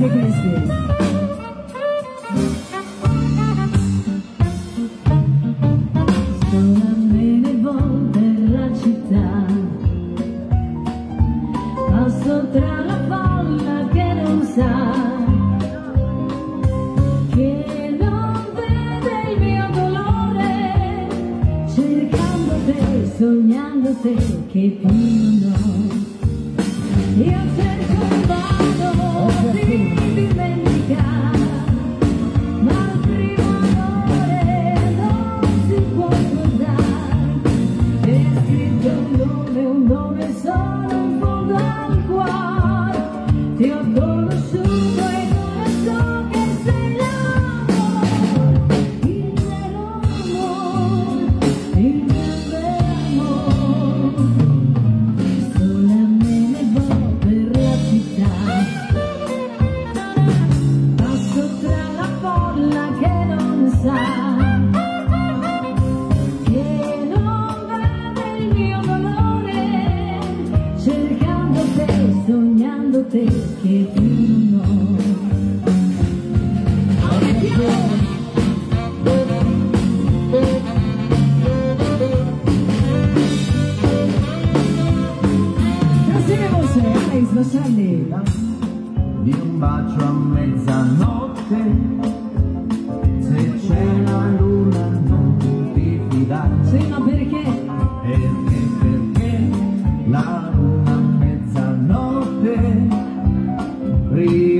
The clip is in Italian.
Peregrine. Sognándote che più non io cerco un modo di dimenticare, ma il primo amore non si può scordare. È scritto un nome solo in fondo al cuore. Ti ho conosciuto e ora so che sei l'amore, il vero amore, il vero amore. Sognándote che più non Trasime voce, Alex Vascelli. Di un bacio a mezzanotte, se c'è la luna non ti fidare. Sì, ma perché? Perché la luna a mezzanotte. Breathe.